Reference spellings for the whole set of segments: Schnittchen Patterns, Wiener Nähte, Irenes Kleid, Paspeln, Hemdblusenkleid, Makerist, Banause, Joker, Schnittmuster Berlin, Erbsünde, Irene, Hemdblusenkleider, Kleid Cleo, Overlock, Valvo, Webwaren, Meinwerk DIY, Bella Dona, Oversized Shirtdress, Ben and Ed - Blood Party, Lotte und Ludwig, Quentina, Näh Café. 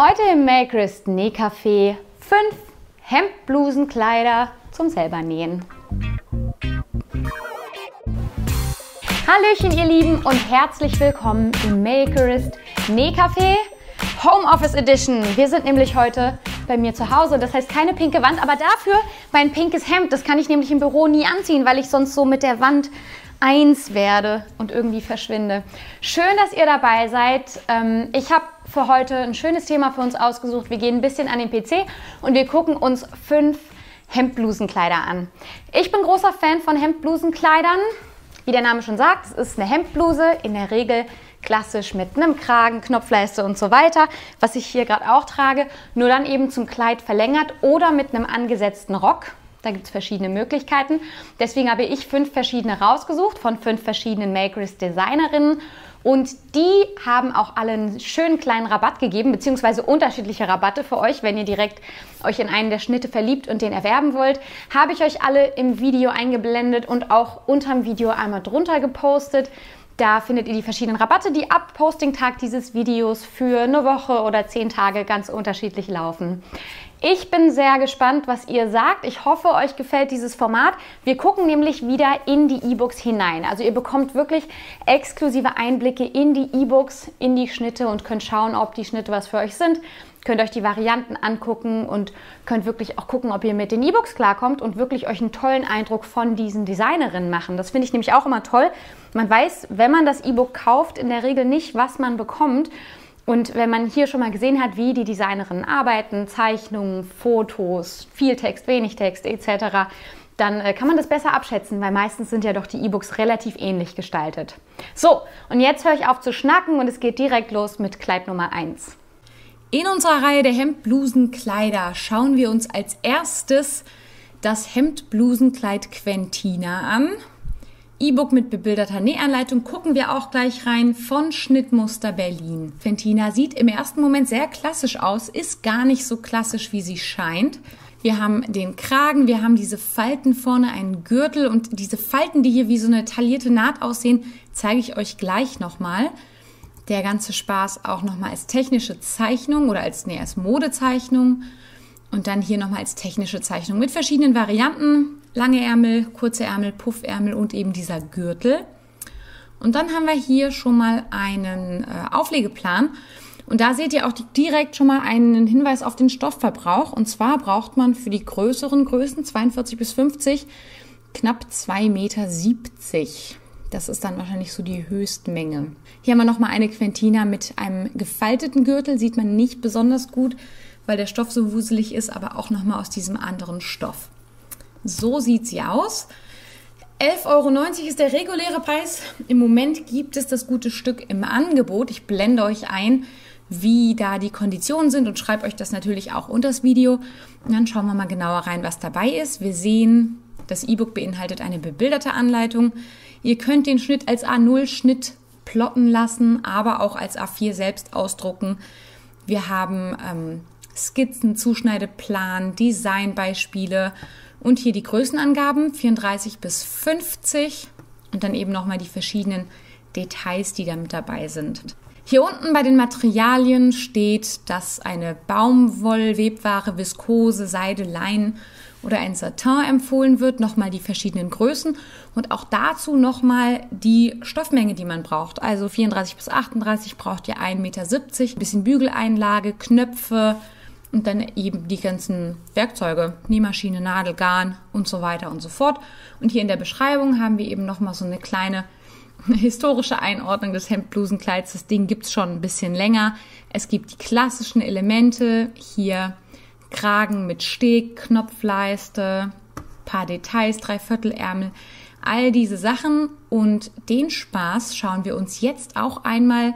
Heute im Makerist Nähcafé 5 Hemdblusenkleider zum selber nähen. Hallöchen ihr Lieben und herzlich willkommen im Makerist Nähcafé Homeoffice Edition. Wir sind nämlich heute bei mir zu Hause, das heißt keine pinke Wand, aber dafür mein pinkes Hemd. Das kann ich nämlich im Büro nie anziehen, weil ich sonst so mit der Wand eins werde und irgendwie verschwinde. Schön, dass ihr dabei seid. Ich habe für heute ein schönes Thema für uns ausgesucht. Wir gehen ein bisschen an den PC und wir gucken uns 5 Hemdblusenkleider an. Ich bin großer Fan von Hemdblusenkleidern. Wie der Name schon sagt, es ist eine Hemdbluse, in der Regel klassisch mit einem Kragen, Knopfleiste und so weiter, was ich hier gerade auch trage, nur dann eben zum Kleid verlängert oder mit einem angesetzten Rock. Da gibt es verschiedene Möglichkeiten. Deswegen habe ich 5 verschiedene rausgesucht von 5 verschiedenen Makerist-Designerinnen. Und die haben auch alle einen schönen kleinen Rabatt gegeben, beziehungsweise unterschiedliche Rabatte für euch, wenn ihr direkt euch in einen der Schnitte verliebt und den erwerben wollt. Habe ich euch alle im Video eingeblendet und auch unterm Video einmal drunter gepostet. Da findet ihr die verschiedenen Rabatte, die ab Postingtag dieses Videos für eine Woche oder 10 Tage ganz unterschiedlich laufen. Ich bin sehr gespannt, was ihr sagt. Ich hoffe, euch gefällt dieses Format. Wir gucken nämlich wieder in die E-Books hinein. Also ihr bekommt wirklich exklusive Einblicke in die E-Books, in die Schnitte und könnt schauen, ob die Schnitte was für euch sind. Könnt euch die Varianten angucken und könnt wirklich auch gucken, ob ihr mit den E-Books klarkommt und wirklich euch einen tollen Eindruck von diesen Designerinnen machen. Das finde ich nämlich auch immer toll. Man weiß, wenn man das E-Book kauft, in der Regel nicht, was man bekommt. Und wenn man hier schon mal gesehen hat, wie die Designerinnen arbeiten, Zeichnungen, Fotos, viel Text, wenig Text etc., dann kann man das besser abschätzen, weil meistens sind ja doch die E-Books relativ ähnlich gestaltet. So, und jetzt höre ich auf zu schnacken und es geht direkt los mit Kleid Nummer 1. In unserer Reihe der Hemdblusenkleider schauen wir uns als erstes das Hemdblusenkleid Quentina an. E-Book mit bebilderter Nähanleitung, gucken wir auch gleich rein, von Schnittmuster Berlin. Quentina sieht im ersten Moment sehr klassisch aus, ist gar nicht so klassisch, wie sie scheint. Wir haben den Kragen, wir haben diese Falten vorne, einen Gürtel und diese Falten, die hier wie so eine taillierte Naht aussehen, zeige ich euch gleich nochmal. Der ganze Spaß auch nochmal als technische Zeichnung oder als Modezeichnung und dann hier nochmal als technische Zeichnung mit verschiedenen Varianten. Lange Ärmel, kurze Ärmel, Puffärmel und eben dieser Gürtel. Und dann haben wir hier schon mal einen Auflegeplan. Und da seht ihr auch direkt schon mal einen Hinweis auf den Stoffverbrauch. Und zwar braucht man für die größeren Größen, 42 bis 50, knapp 2,70 Meter. Das ist dann wahrscheinlich so die Höchstmenge. Hier haben wir nochmal eine Quentina mit einem gefalteten Gürtel. Sieht man nicht besonders gut, weil der Stoff so wuselig ist, aber auch nochmal aus diesem anderen Stoff. So sieht sie aus. 11,90 € ist der reguläre Preis. Im Moment gibt es das gute Stück im Angebot. Ich blende euch ein, wie da die Konditionen sind und schreibe euch das natürlich auch unter das Video. Und dann schauen wir mal genauer rein, was dabei ist. Wir sehen, das E-Book beinhaltet eine bebilderte Anleitung. Ihr könnt den Schnitt als A0-Schnitt plotten lassen, aber auch als A4 selbst ausdrucken. Wir haben Skizzen, Zuschneideplan, Designbeispiele. Und hier die Größenangaben, 34 bis 50 und dann eben nochmal die verschiedenen Details, die da mit dabei sind. Hier unten bei den Materialien steht, dass eine Baumwollwebware, Viskose, Seide, Leinen oder ein Satin empfohlen wird. Nochmal die verschiedenen Größen und auch dazu nochmal die Stoffmenge, die man braucht. Also 34 bis 38 braucht ihr 1,70 Meter, ein bisschen Bügeleinlage, Knöpfe, und dann eben die ganzen Werkzeuge, Nähmaschine, Nadel, Garn und so weiter und so fort. Und hier in der Beschreibung haben wir eben nochmal so eine kleine historische Einordnung des Hemdblusenkleids. Das Ding gibt es schon ein bisschen länger. Es gibt die klassischen Elemente, hier Kragen mit Steg, Knopfleiste, paar Details, Dreiviertelärmel, all diese Sachen. Und den Spaß schauen wir uns jetzt auch einmal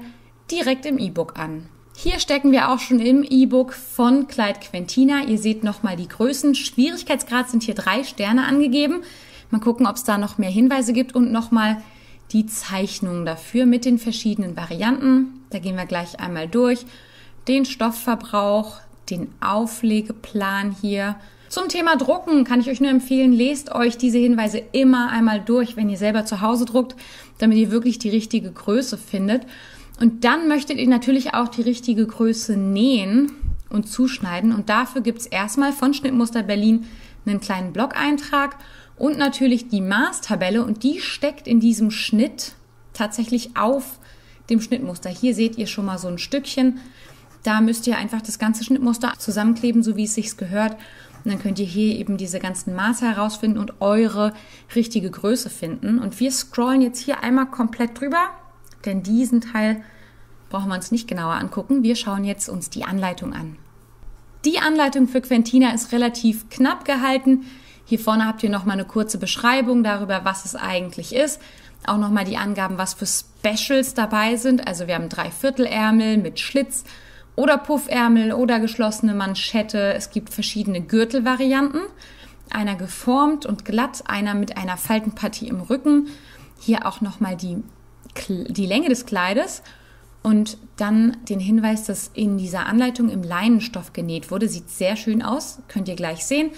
direkt im E-Book an. Hier stecken wir auch schon im E-Book von Kleid Quentina. Ihr seht nochmal die Größen. Schwierigkeitsgrad sind hier 3 Sterne angegeben. Mal gucken, ob es da noch mehr Hinweise gibt und nochmal die Zeichnung dafür mit den verschiedenen Varianten. Da gehen wir gleich einmal durch. Den Stoffverbrauch, den Auflegeplan hier. Zum Thema Drucken kann ich euch nur empfehlen, lest euch diese Hinweise immer einmal durch, wenn ihr selber zu Hause druckt, damit ihr wirklich die richtige Größe findet. Und dann möchtet ihr natürlich auch die richtige Größe nähen und zuschneiden. Und dafür gibt es erstmal von Schnittmuster Berlin einen kleinen Blog-Eintrag und natürlich die Maßtabelle. Und die steckt in diesem Schnitt tatsächlich auf dem Schnittmuster. Hier seht ihr schon mal so ein Stückchen. Da müsst ihr einfach das ganze Schnittmuster zusammenkleben, so wie es sich gehört. Und dann könnt ihr hier eben diese ganzen Maße herausfinden und eure richtige Größe finden. Und wir scrollen jetzt hier einmal komplett drüber, denn diesen Teil brauchen wir uns nicht genauer angucken. Wir schauen jetzt uns die Anleitung an. Die Anleitung für Quentina ist relativ knapp gehalten. Hier vorne habt ihr nochmal eine kurze Beschreibung darüber, was es eigentlich ist. Auch nochmal die Angaben, was für Specials dabei sind. Also wir haben 3/4 Ärmel mit Schlitz oder Puffärmel oder geschlossene Manschette. Es gibt verschiedene Gürtelvarianten. Einer geformt und glatt, einer mit einer Faltenpartie im Rücken. Hier auch nochmal die Länge des Kleides. Und dann den Hinweis, dass in dieser Anleitung im Leinenstoff genäht wurde. Sieht sehr schön aus, könnt ihr gleich sehen.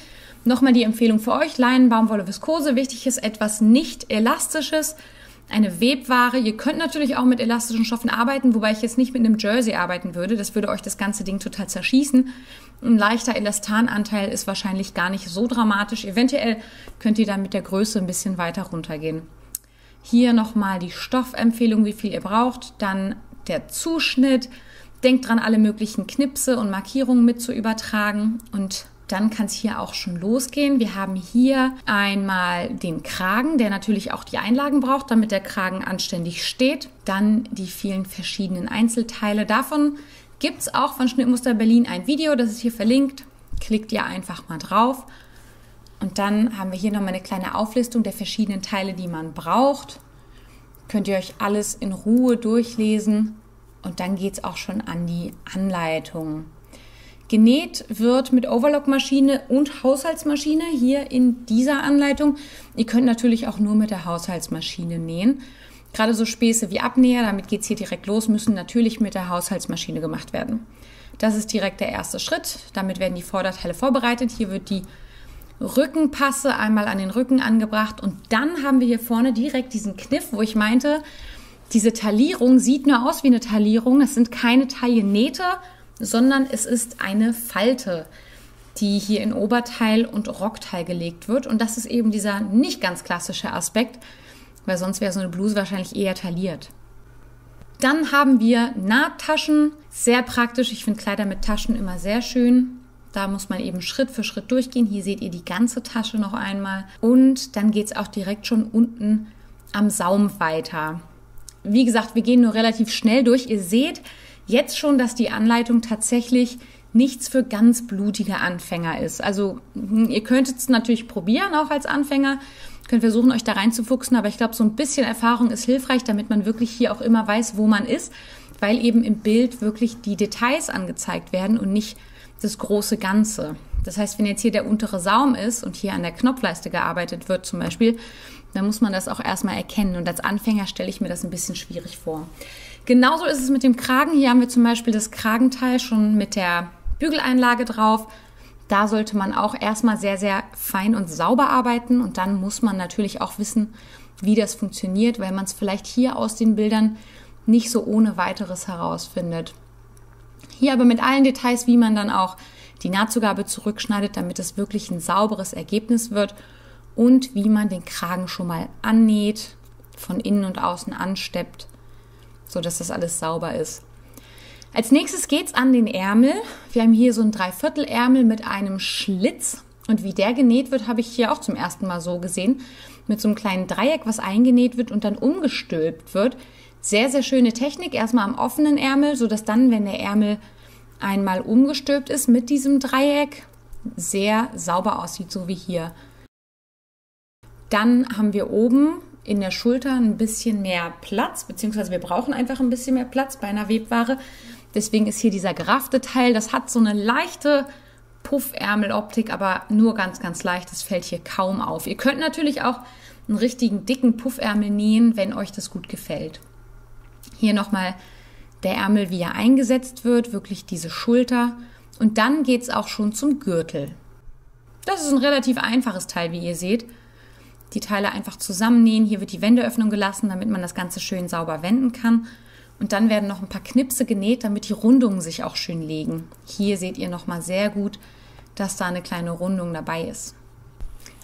Nochmal die Empfehlung für euch, Leinen, Baumwolle, Viskose. Wichtig ist etwas nicht Elastisches, eine Webware. Ihr könnt natürlich auch mit elastischen Stoffen arbeiten, wobei ich jetzt nicht mit einem Jersey arbeiten würde. Das würde euch das ganze Ding total zerschießen. Ein leichter Elastananteil ist wahrscheinlich gar nicht so dramatisch. Eventuell könnt ihr dann mit der Größe ein bisschen weiter runtergehen. Hier nochmal die Stoffempfehlung, wie viel ihr braucht. Dann der Zuschnitt. Denkt dran, alle möglichen Knipse und Markierungen mit zu übertragen. Und dann kann es hier auch schon losgehen. Wir haben hier einmal den Kragen, der natürlich auch die Einlagen braucht, damit der Kragen anständig steht. Dann die vielen verschiedenen Einzelteile. Davon gibt es auch von Schnittmuster Berlin ein Video, das ist hier verlinkt. Klickt ihr einfach mal drauf. Und dann haben wir hier nochmal eine kleine Auflistung der verschiedenen Teile, die man braucht. Könnt ihr euch alles in Ruhe durchlesen und dann geht es auch schon an die Anleitung. Genäht wird mit Overlockmaschine und Haushaltsmaschine hier in dieser Anleitung. Ihr könnt natürlich auch nur mit der Haushaltsmaschine nähen. Gerade so Späße wie Abnäher, damit geht es hier direkt los, müssen natürlich mit der Haushaltsmaschine gemacht werden. Das ist direkt der erste Schritt. Damit werden die Vorderteile vorbereitet. Hier wird die Rückenpasse einmal an den Rücken angebracht und dann haben wir hier vorne direkt diesen Kniff, wo ich meinte, diese Taillierung sieht nur aus wie eine Taillierung. Es sind keine Taillenähte, sondern es ist eine Falte, die hier in Oberteil und Rockteil gelegt wird. Und das ist eben dieser nicht ganz klassische Aspekt, weil sonst wäre so eine Bluse wahrscheinlich eher tailliert. Dann haben wir Nahttaschen, sehr praktisch. Ich finde Kleider mit Taschen immer sehr schön. Da muss man eben Schritt für Schritt durchgehen. Hier seht ihr die ganze Tasche noch einmal. Und dann geht es auch direkt schon unten am Saum weiter. Wie gesagt, wir gehen nur relativ schnell durch. Ihr seht jetzt schon, dass die Anleitung tatsächlich nichts für ganz blutige Anfänger ist. Also ihr könntet es natürlich probieren, auch als Anfänger. Ihr könnt versuchen, euch da reinzufuchsen. Aber ich glaube, so ein bisschen Erfahrung ist hilfreich, damit man wirklich hier auch immer weiß, wo man ist. Weil eben im Bild wirklich die Details angezeigt werden und nicht das große Ganze. Das heißt, wenn jetzt hier der untere Saum ist und hier an der Knopfleiste gearbeitet wird zum Beispiel, dann muss man das auch erstmal erkennen. Und als Anfänger stelle ich mir das ein bisschen schwierig vor. Genauso ist es mit dem Kragen. Hier haben wir zum Beispiel das Kragenteil schon mit der Bügeleinlage drauf. Da sollte man auch erstmal sehr, sehr fein und sauber arbeiten. Und dann muss man natürlich auch wissen, wie das funktioniert, weil man es vielleicht hier aus den Bildern nicht so ohne weiteres herausfindet. Hier aber mit allen Details, wie man dann auch die Nahtzugabe zurückschneidet, damit es wirklich ein sauberes Ergebnis wird und wie man den Kragen schon mal annäht, von innen und außen ansteppt, sodass das alles sauber ist. Als nächstes geht es an den Ärmel. Wir haben hier so einen 3/4 Ärmel mit einem Schlitz und wie der genäht wird, habe ich hier auch zum ersten Mal so gesehen, mit so einem kleinen Dreieck, was eingenäht wird und dann umgestülpt wird. Sehr, sehr schöne Technik, erstmal am offenen Ärmel, sodass dann, wenn der Ärmel einmal umgestülpt ist mit diesem Dreieck, sehr sauber aussieht, so wie hier. Dann haben wir oben in der Schulter ein bisschen mehr Platz, beziehungsweise wir brauchen einfach ein bisschen mehr Platz bei einer Webware. Deswegen ist hier dieser geraffte Teil, das hat so eine leichte Puffärmeloptik, aber nur ganz, ganz leicht, das fällt hier kaum auf. Ihr könnt natürlich auch einen richtigen dicken Puffärmel nähen, wenn euch das gut gefällt. Hier nochmal der Ärmel, wie er eingesetzt wird, wirklich diese Schulter. Und dann geht es auch schon zum Gürtel. Das ist ein relativ einfaches Teil, wie ihr seht. Die Teile einfach zusammennähen. Hier wird die Wendeöffnung gelassen, damit man das Ganze schön sauber wenden kann. Und dann werden noch ein paar Knipse genäht, damit die Rundungen sich auch schön legen. Hier seht ihr nochmal sehr gut, dass da eine kleine Rundung dabei ist.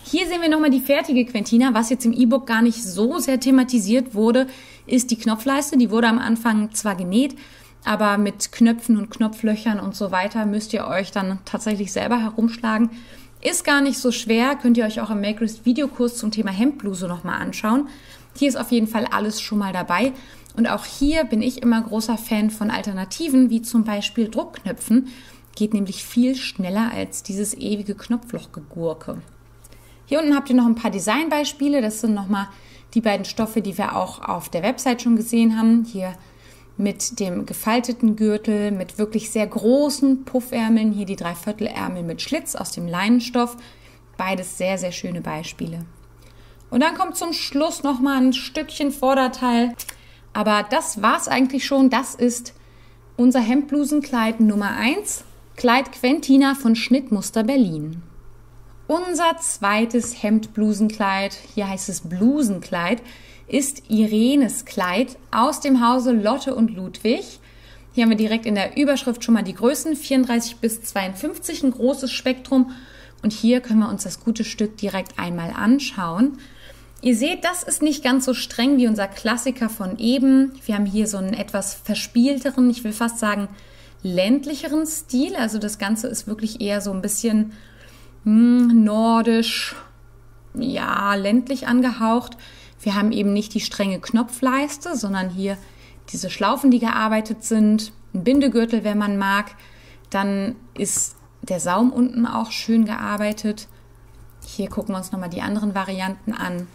Hier sehen wir nochmal die fertige Quentina. Was jetzt im E-Book gar nicht so sehr thematisiert wurde, ist die Knopfleiste. Die wurde am Anfang zwar genäht, aber mit Knöpfen und Knopflöchern und so weiter müsst ihr euch dann tatsächlich selber herumschlagen. Ist gar nicht so schwer, könnt ihr euch auch im Makerist Videokurs zum Thema Hemdbluse nochmal anschauen. Hier ist auf jeden Fall alles schon mal dabei. Und auch hier bin ich immer großer Fan von Alternativen, wie zum Beispiel Druckknöpfen. Geht nämlich viel schneller als dieses ewige Knopflochgegurke. Hier unten habt ihr noch ein paar Designbeispiele. Das sind nochmal die beiden Stoffe, die wir auch auf der Website schon gesehen haben. Hier mit dem gefalteten Gürtel, mit wirklich sehr großen Puffärmeln. Hier die Dreiviertelärmel mit Schlitz aus dem Leinenstoff. Beides sehr, sehr schöne Beispiele. Und dann kommt zum Schluss nochmal ein Stückchen Vorderteil. Aber das war's eigentlich schon. Das ist unser Hemdblusenkleid Nummer 1. Kleid Quentina von Schnittmuster Berlin. Unser zweites Hemdblusenkleid, hier heißt es Blusenkleid, ist Irenes Kleid aus dem Hause Lotte und Ludwig. Hier haben wir direkt in der Überschrift schon mal die Größen, 34 bis 52, ein großes Spektrum. Und hier können wir uns das gute Stück direkt einmal anschauen. Ihr seht, das ist nicht ganz so streng wie unser Klassiker von eben. Wir haben hier so einen etwas verspielteren, ich will fast sagen ländlicheren Stil. Also das Ganze ist wirklich eher so ein bisschen nordisch, ja, ländlich angehaucht. Wir haben eben nicht die strenge Knopfleiste, sondern hier diese Schlaufen, die gearbeitet sind, ein Bindegürtel, wenn man mag. Dann ist der Saum unten auch schön gearbeitet. Hier gucken wir uns nochmal die anderen Varianten an.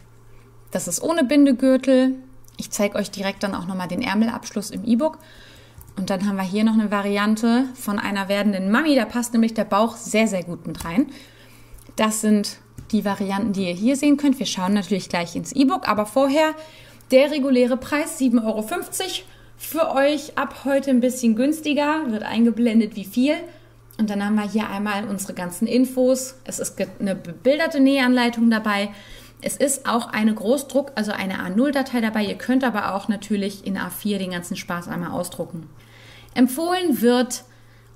Das ist ohne Bindegürtel. Ich zeige euch direkt dann auch nochmal den Ärmelabschluss im E-Book. Und dann haben wir hier noch eine Variante von einer werdenden Mami. Da passt nämlich der Bauch sehr, sehr gut mit rein. Das sind die Varianten, die ihr hier sehen könnt. Wir schauen natürlich gleich ins E-Book, aber vorher der reguläre Preis 7,50 € für euch. Ab heute ein bisschen günstiger, wird eingeblendet wie viel. Und dann haben wir hier einmal unsere ganzen Infos. Es ist eine bebilderte Nähanleitung dabei. Es ist auch eine Großdruck, also eine A0-Datei dabei. Ihr könnt aber auch natürlich in A4 den ganzen Spaß einmal ausdrucken. Empfohlen wird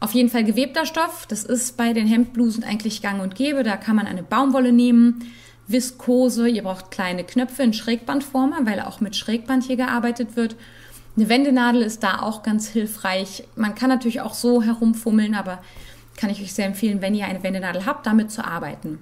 auf jeden Fall gewebter Stoff. Das ist bei den Hemdblusen eigentlich gang und gäbe. Da kann man eine Baumwolle nehmen, Viskose. Ihr braucht kleine Knöpfe, einen Schrägbandformer, weil auch mit Schrägband hier gearbeitet wird. Eine Wendenadel ist da auch ganz hilfreich. Man kann natürlich auch so herumfummeln, aber kann ich euch sehr empfehlen, wenn ihr eine Wendenadel habt, damit zu arbeiten.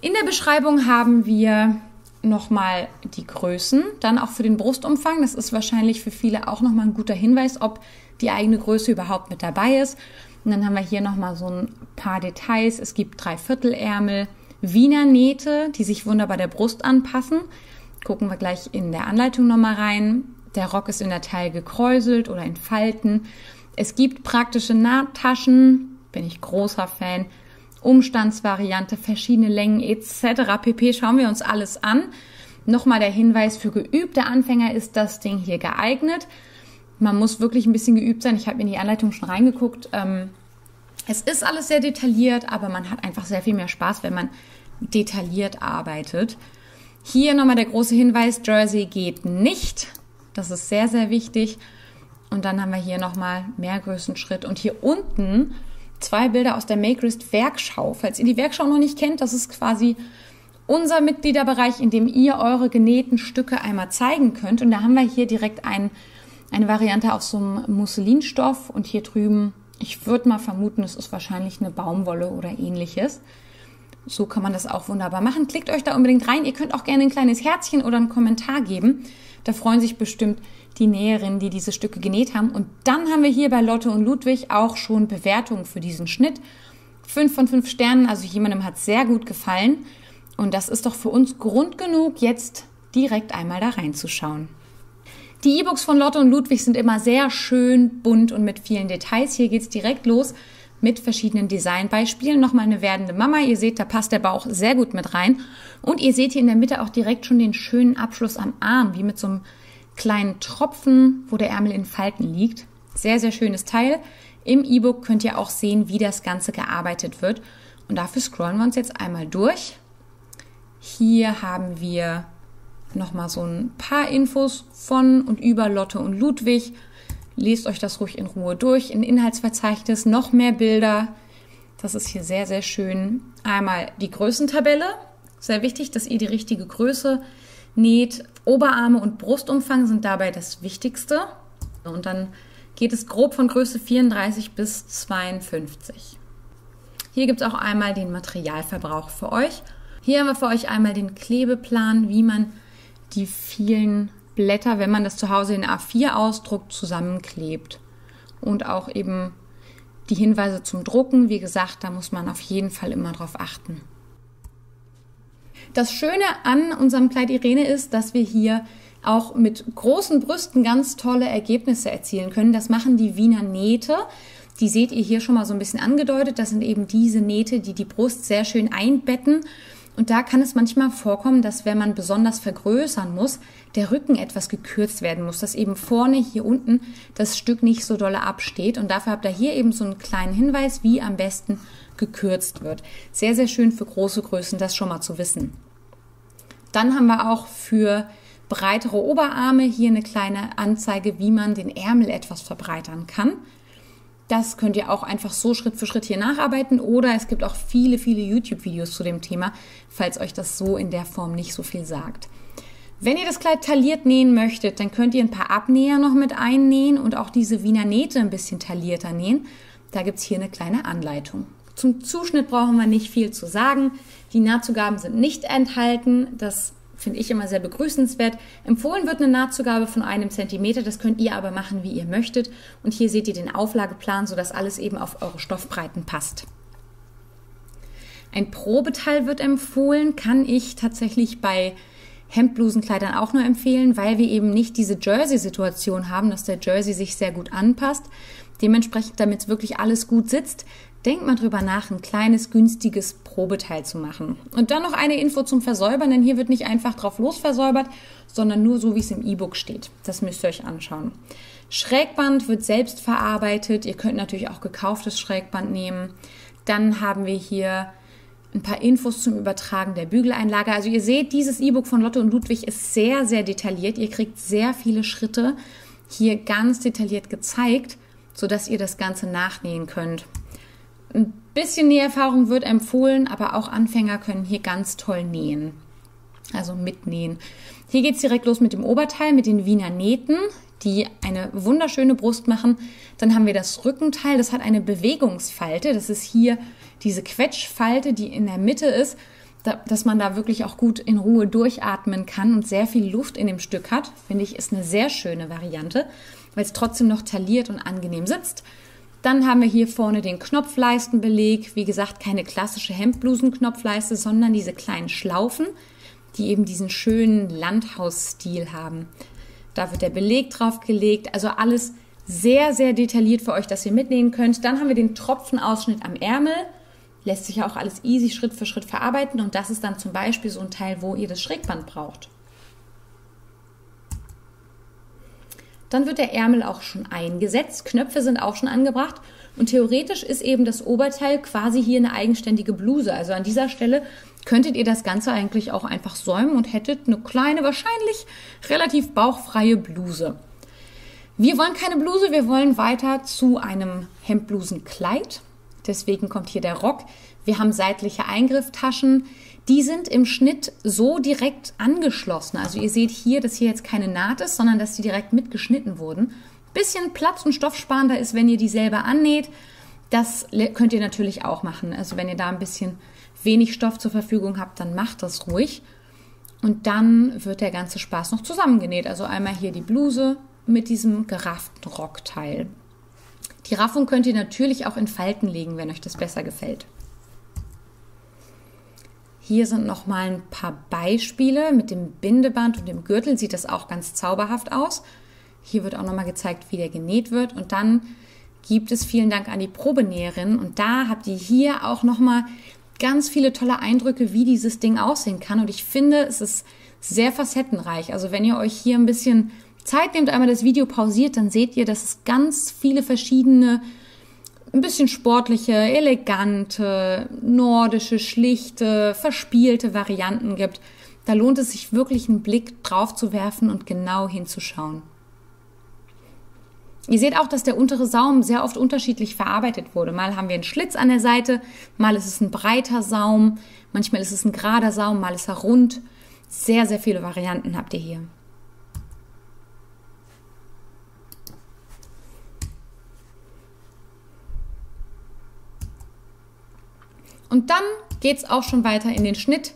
In der Beschreibung haben wir nochmal die Größen, dann auch für den Brustumfang. Das ist wahrscheinlich für viele auch nochmal ein guter Hinweis, ob die eigene Größe überhaupt mit dabei ist. Und dann haben wir hier nochmal so ein paar Details. Es gibt Dreiviertelärmel, Wiener Nähte, die sich wunderbar der Brust anpassen. Gucken wir gleich in der Anleitung nochmal rein. Der Rock ist in der Taille gekräuselt oder in Falten. Es gibt praktische Nahttaschen, bin ich großer Fan. Umstandsvariante, verschiedene Längen etc. pp. Schauen wir uns alles an. Nochmal der Hinweis, für geübte Anfänger ist das Ding hier geeignet. Man muss wirklich ein bisschen geübt sein. Ich habe in die Anleitung schon reingeguckt. Es ist alles sehr detailliert, aber man hat einfach sehr viel mehr Spaß, wenn man detailliert arbeitet. Hier nochmal der große Hinweis, Jersey geht nicht. Das ist sehr, sehr wichtig. Und dann haben wir hier nochmal mehr Größenschritt. Und hier unten zwei Bilder aus der Makerist Werkschau. Falls ihr die Werkschau noch nicht kennt, das ist quasi unser Mitgliederbereich, in dem ihr eure genähten Stücke einmal zeigen könnt. Und da haben wir hier direkt eine Variante aus so einem Musselinstoff. Und hier drüben, ich würde mal vermuten, es ist wahrscheinlich eine Baumwolle oder ähnliches. So kann man das auch wunderbar machen. Klickt euch da unbedingt rein. Ihr könnt auch gerne ein kleines Herzchen oder einen Kommentar geben. Da freuen sich bestimmt die Näherinnen, die diese Stücke genäht haben. Und dann haben wir hier bei Lotte und Ludwig auch schon Bewertungen für diesen Schnitt. 5 von 5 Sternen, also jemandem hat es sehr gut gefallen. Und das ist doch für uns Grund genug, jetzt direkt einmal da reinzuschauen. Die E-Books von Lotte und Ludwig sind immer sehr schön bunt und mit vielen Details. Hier geht es direkt los mit verschiedenen Designbeispielen. Nochmal eine werdende Mama. Ihr seht, da passt der Bauch sehr gut mit rein. Und ihr seht hier in der Mitte auch direkt schon den schönen Abschluss am Arm, wie mit so einem kleinen Tropfen, wo der Ärmel in Falten liegt. Sehr, sehr schönes Teil. Im E-Book könnt ihr auch sehen, wie das Ganze gearbeitet wird. Und dafür scrollen wir uns jetzt einmal durch. Hier haben wir nochmal so ein paar Infos von und über Lotte und Ludwig. Lest euch das ruhig in Ruhe durch. Im Inhaltsverzeichnis noch mehr Bilder. Das ist hier sehr, sehr schön. Einmal die Größentabelle. Sehr wichtig, dass ihr die richtige Größe näht. Oberarme und Brustumfang sind dabei das Wichtigste. Und dann geht es grob von Größe 34 bis 52. Hier gibt es auch einmal den Materialverbrauch für euch. Hier haben wir für euch einmal den Klebeplan, wie man die vielen Blätter, wenn man das zu Hause in A4 ausdruckt, zusammenklebt. Und auch eben die Hinweise zum Drucken. Wie gesagt, da muss man auf jeden Fall immer drauf achten. Das Schöne an unserem Kleid Irene ist, dass wir hier auch mit großen Brüsten ganz tolle Ergebnisse erzielen können. Das machen die Wiener Nähte. Die seht ihr hier schon mal so ein bisschen angedeutet. Das sind eben diese Nähte, die die Brust sehr schön einbetten. Und da kann es manchmal vorkommen, dass wenn man besonders vergrößern muss, der Rücken etwas gekürzt werden muss, dass eben vorne hier unten das Stück nicht so dolle absteht. Und dafür habt ihr hier eben so einen kleinen Hinweis, wie am besten gekürzt wird. Sehr, sehr schön für große Größen, das schon mal zu wissen. Dann haben wir auch für breitere Oberarme hier eine kleine Anzeige, wie man den Ärmel etwas verbreitern kann. Das könnt ihr auch einfach so Schritt für Schritt hier nacharbeiten oder es gibt auch viele, viele YouTube-Videos zu dem Thema, falls euch das so in der Form nicht so viel sagt. Wenn ihr das Kleid tailliert nähen möchtet, dann könnt ihr ein paar Abnäher noch mit einnähen und auch diese Wiener Nähte ein bisschen taillierter nähen. Da gibt es hier eine kleine Anleitung. Zum Zuschnitt brauchen wir nicht viel zu sagen. Die Nahtzugaben sind nicht enthalten. Das finde ich immer sehr begrüßenswert. Empfohlen wird eine Nahtzugabe von 1 cm, das könnt ihr aber machen, wie ihr möchtet. Und hier seht ihr den Auflageplan, sodass alles eben auf eure Stoffbreiten passt. Ein Probeteil wird empfohlen, kann ich tatsächlich bei Hemdblusenkleidern auch nur empfehlen, weil wir eben nicht diese Jersey-Situation haben, dass der Jersey sich sehr gut anpasst. Dementsprechend, damit es wirklich alles gut sitzt, denkt mal drüber nach, ein kleines, günstiges Probeteil zu machen. Und dann noch eine Info zum Versäubern, denn hier wird nicht einfach drauf los versäubert, sondern nur so, wie es im E-Book steht. Das müsst ihr euch anschauen. Schrägband wird selbst verarbeitet. Ihr könnt natürlich auch gekauftes Schrägband nehmen. Dann haben wir hier ein paar Infos zum Übertragen der Bügeleinlage. Also ihr seht, dieses E-Book von Lotte und Ludwig ist sehr, sehr detailliert. Ihr kriegt sehr viele Schritte hier ganz detailliert gezeigt, sodass ihr das Ganze nachnähen könnt. Ein bisschen Näherfahrung wird empfohlen, aber auch Anfänger können hier ganz toll nähen, also mitnähen. Hier geht es direkt los mit dem Oberteil, mit den Wiener Nähten, die eine wunderschöne Brust machen. Dann haben wir das Rückenteil, das hat eine Bewegungsfalte, das ist hier diese Quetschfalte, die in der Mitte ist, dass man da wirklich auch gut in Ruhe durchatmen kann und sehr viel Luft in dem Stück hat. Finde ich, ist eine sehr schöne Variante, weil es trotzdem noch tailliert und angenehm sitzt. Dann haben wir hier vorne den Knopfleistenbeleg. Wie gesagt, keine klassische Hemdblusenknopfleiste, sondern diese kleinen Schlaufen, die eben diesen schönen Landhausstil haben. Da wird der Beleg draufgelegt. Also alles sehr, sehr detailliert für euch, dass ihr mitnehmen könnt. Dann haben wir den Tropfenausschnitt am Ärmel. Lässt sich ja auch alles easy Schritt für Schritt verarbeiten. Und das ist dann zum Beispiel so ein Teil, wo ihr das Schrägband braucht. Dann wird der Ärmel auch schon eingesetzt, Knöpfe sind auch schon angebracht und theoretisch ist eben das Oberteil quasi hier eine eigenständige Bluse. Also an dieser Stelle könntet ihr das Ganze eigentlich auch einfach säumen und hättet eine kleine, wahrscheinlich relativ bauchfreie Bluse. Wir wollen keine Bluse, wir wollen weiter zu einem Hemdblusenkleid. Deswegen kommt hier der Rock. Wir haben seitliche Eingrifftaschen. Die sind im Schnitt so direkt angeschlossen. Also ihr seht hier, dass hier jetzt keine Naht ist, sondern dass die direkt mitgeschnitten wurden. Bisschen Platz und stoffsparender ist, wenn ihr die selber annäht. Das könnt ihr natürlich auch machen. Also wenn ihr da ein bisschen wenig Stoff zur Verfügung habt, dann macht das ruhig. Und dann wird der ganze Spaß noch zusammengenäht. Also einmal hier die Bluse mit diesem gerafften Rockteil. Die Raffung könnt ihr natürlich auch in Falten legen, wenn euch das besser gefällt. Hier sind nochmal ein paar Beispiele. Mit dem Bindeband und dem Gürtel sieht das auch ganz zauberhaft aus. Hier wird auch nochmal gezeigt, wie der genäht wird. Und dann gibt es vielen Dank an die Probenäherin. Und da habt ihr hier auch nochmal ganz viele tolle Eindrücke, wie dieses Ding aussehen kann. Und ich finde, es ist sehr facettenreich. Also wenn ihr euch hier ein bisschen Zeit nehmt, einmal das Video pausiert, dann seht ihr, dass es ganz viele verschiedene, ein bisschen sportliche, elegante, nordische, schlichte, verspielte Varianten gibt. Da lohnt es sich wirklich, einen Blick drauf zu werfen und genau hinzuschauen. Ihr seht auch, dass der untere Saum sehr oft unterschiedlich verarbeitet wurde. Mal haben wir einen Schlitz an der Seite, mal ist es ein breiter Saum, manchmal ist es ein gerader Saum, mal ist er rund. Sehr, sehr viele Varianten habt ihr hier. Und dann geht es auch schon weiter in den Schnitt.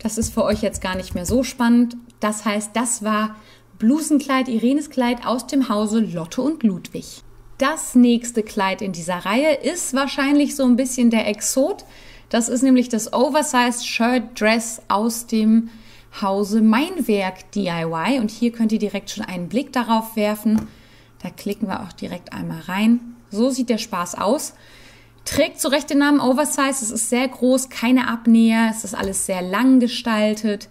Das ist für euch jetzt gar nicht mehr so spannend. Das heißt, das war Blusenkleid, Irenes Kleid aus dem Hause Lotte und Ludwig. Das nächste Kleid in dieser Reihe ist wahrscheinlich so ein bisschen der Exot. Das ist nämlich das Oversized Shirt Dress aus dem Hause Meinwerk DIY. Und hier könnt ihr direkt schon einen Blick darauf werfen. Da klicken wir auch direkt einmal rein. So sieht der Spaß aus. Trägt zu Recht den Namen Oversize, es ist sehr groß, keine Abnäher, es ist alles sehr lang gestaltet.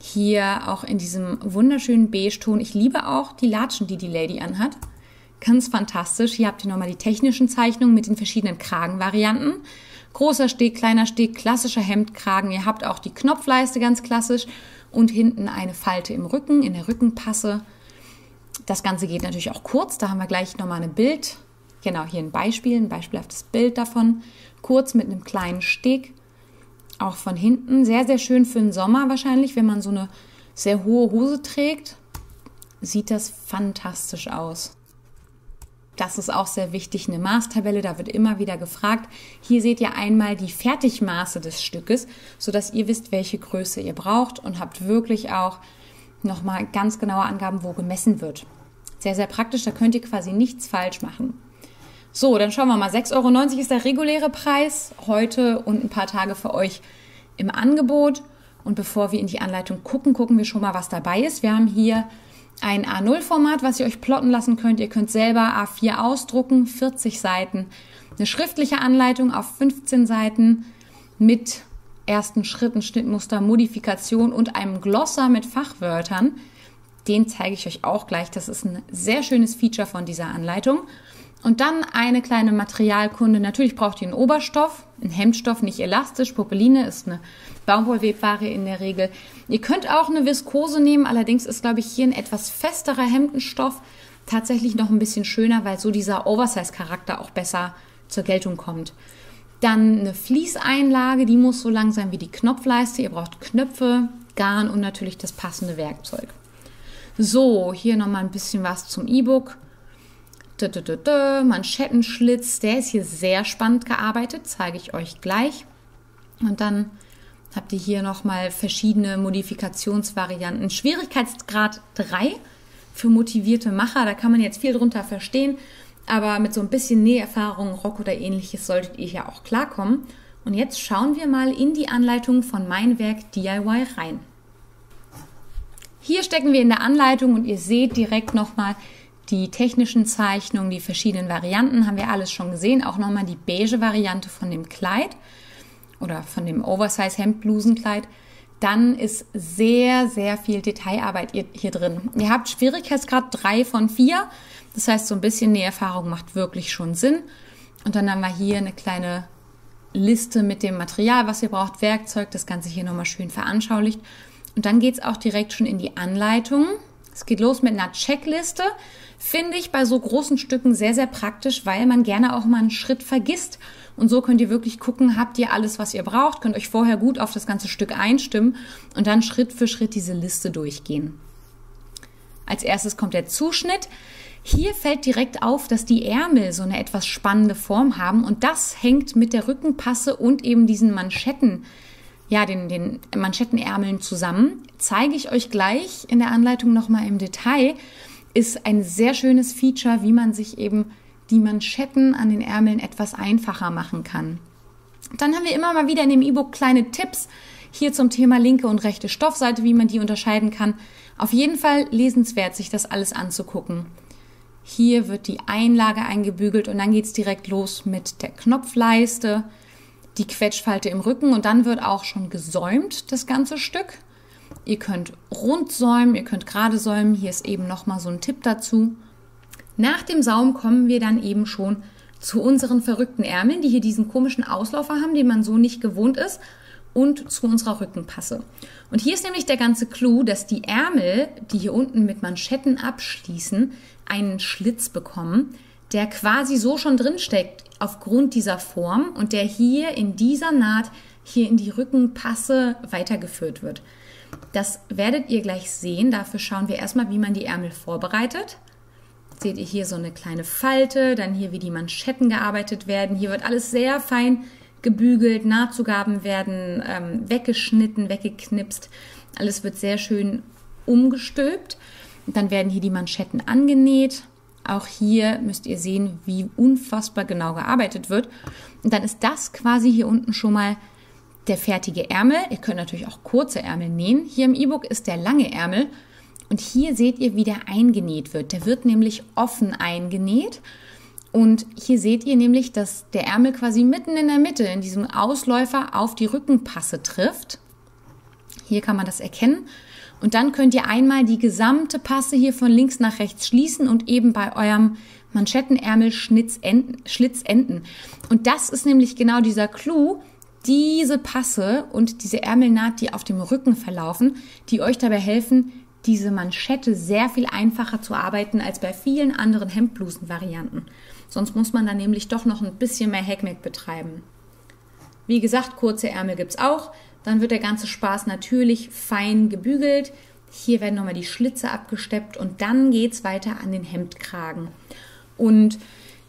Hier auch in diesem wunderschönen Beige-Ton. Ich liebe auch die Latschen, die die Lady anhat. Ganz fantastisch. Hier habt ihr nochmal die technischen Zeichnungen mit den verschiedenen Kragenvarianten. Großer Steg, kleiner Steg, klassischer Hemdkragen. Ihr habt auch die Knopfleiste ganz klassisch und hinten eine Falte im Rücken, in der Rückenpasse. Das Ganze geht natürlich auch kurz, da haben wir gleich nochmal ein Bild. Genau, hier ein beispielhaftes Bild davon. Kurz mit einem kleinen Steg, auch von hinten. Sehr, sehr schön für den Sommer wahrscheinlich, wenn man so eine sehr hohe Hose trägt. Sieht das fantastisch aus. Das ist auch sehr wichtig, eine Maßtabelle, da wird immer wieder gefragt. Hier seht ihr einmal die Fertigmaße des Stückes, sodass ihr wisst, welche Größe ihr braucht und habt wirklich auch nochmal ganz genaue Angaben, wo gemessen wird. Sehr, sehr praktisch, da könnt ihr quasi nichts falsch machen. So, dann schauen wir mal. 6,90 € ist der reguläre Preis. Heute und ein paar Tage für euch im Angebot. Und bevor wir in die Anleitung gucken, gucken wir schon mal, was dabei ist. Wir haben hier ein A0-Format, was ihr euch plotten lassen könnt. Ihr könnt selber A4 ausdrucken, 40 Seiten. Eine schriftliche Anleitung auf 15 Seiten mit ersten Schritten, Schnittmuster, Modifikation und einem Glossar mit Fachwörtern. Den zeige ich euch auch gleich. Das ist ein sehr schönes Feature von dieser Anleitung. Und dann eine kleine Materialkunde. Natürlich braucht ihr einen Oberstoff, einen Hemdstoff, nicht elastisch. Popeline ist eine Baumwollwebware in der Regel. Ihr könnt auch eine Viskose nehmen. Allerdings ist, glaube ich, hier ein etwas festerer Hemdenstoff tatsächlich noch ein bisschen schöner, weil so dieser Oversize-Charakter auch besser zur Geltung kommt. Dann eine Fließeinlage. Die muss so lang sein wie die Knopfleiste. Ihr braucht Knöpfe, Garn und natürlich das passende Werkzeug. So, hier nochmal ein bisschen was zum E-Book. Manschettenschlitz, der ist hier sehr spannend gearbeitet, zeige ich euch gleich. Und dann habt ihr hier nochmal verschiedene Modifikationsvarianten. Schwierigkeitsgrad 3 für motivierte Macher, da kann man jetzt viel drunter verstehen, aber mit so ein bisschen Näherfahrung, Rock oder ähnliches solltet ihr ja auch klarkommen. Und jetzt schauen wir mal in die Anleitung von Meinwerk DIY rein. Hier stecken wir in der Anleitung und ihr seht direkt nochmal die technischen Zeichnungen, die verschiedenen Varianten haben wir alles schon gesehen. Auch nochmal die beige Variante von dem Kleid oder von dem Oversize-Hemdblusenkleid. Dann ist sehr, sehr viel Detailarbeit hier drin. Ihr habt Schwierigkeitsgrad 3 von 4. Das heißt, so ein bisschen Näherfahrung macht wirklich schon Sinn. Und dann haben wir hier eine kleine Liste mit dem Material, was ihr braucht, Werkzeug. Das Ganze hier nochmal schön veranschaulicht. Und dann geht es auch direkt schon in die Anleitung. Es geht los mit einer Checkliste, finde ich bei so großen Stücken sehr, sehr praktisch, weil man gerne auch mal einen Schritt vergisst. Und so könnt ihr wirklich gucken, habt ihr alles, was ihr braucht, könnt euch vorher gut auf das ganze Stück einstimmen und dann Schritt für Schritt diese Liste durchgehen. Als erstes kommt der Zuschnitt. Hier fällt direkt auf, dass die Ärmel so eine etwas spannende Form haben und das hängt mit der Rückenpasse und eben diesen Manschetten. Ja, den Manschettenärmeln zusammen, zeige ich euch gleich in der Anleitung nochmal im Detail, ist ein sehr schönes Feature, wie man sich eben die Manschetten an den Ärmeln etwas einfacher machen kann. Dann haben wir immer mal wieder in dem E-Book kleine Tipps hier zum Thema linke und rechte Stoffseite, wie man die unterscheiden kann. Auf jeden Fall lesenswert, sich das alles anzugucken. Hier wird die Einlage eingebügelt und dann geht es direkt los mit der Knopfleiste. Die Quetschfalte im Rücken und dann wird auch schon gesäumt, das ganze Stück. Ihr könnt rund säumen, ihr könnt gerade säumen. Hier ist eben nochmal so ein Tipp dazu. Nach dem Saum kommen wir dann eben schon zu unseren verrückten Ärmeln, die hier diesen komischen Auslaufer haben, den man so nicht gewohnt ist, und zu unserer Rückenpasse. Und hier ist nämlich der ganze Clou, dass die Ärmel, die hier unten mit Manschetten abschließen, einen Schlitz bekommen, der quasi so schon drin steckt aufgrund dieser Form und der hier in dieser Naht hier in die Rückenpasse weitergeführt wird. Das werdet ihr gleich sehen. Dafür schauen wir erstmal, wie man die Ärmel vorbereitet. Seht ihr hier so eine kleine Falte, dann hier, wie die Manschetten gearbeitet werden. Hier wird alles sehr fein gebügelt, Nahtzugaben werden weggeschnitten, weggeknipst. Alles wird sehr schön umgestülpt. Und dann werden hier die Manschetten angenäht. Auch hier müsst ihr sehen, wie unfassbar genau gearbeitet wird. Und dann ist das quasi hier unten schon mal der fertige Ärmel. Ihr könnt natürlich auch kurze Ärmel nähen. Hier im E-Book ist der lange Ärmel. Und hier seht ihr, wie der eingenäht wird. Der wird nämlich offen eingenäht. Und hier seht ihr nämlich, dass der Ärmel quasi mitten in der Mitte, in diesem Ausläufer, auf die Rückenpasse trifft. Hier kann man das erkennen. Und dann könnt ihr einmal die gesamte Passe hier von links nach rechts schließen und eben bei eurem Manschettenärmel Schlitz enden. Und das ist nämlich genau dieser Clou, diese Passe und diese Ärmelnaht, die auf dem Rücken verlaufen, die euch dabei helfen, diese Manschette sehr viel einfacher zu arbeiten als bei vielen anderen Hemdblusen-Varianten. Sonst muss man da nämlich doch noch ein bisschen mehr Heckmeck betreiben. Wie gesagt, kurze Ärmel gibt es auch. Dann wird der ganze Spaß natürlich fein gebügelt. Hier werden nochmal die Schlitze abgesteppt und dann geht es weiter an den Hemdkragen. Und